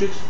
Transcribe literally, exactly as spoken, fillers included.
Richards.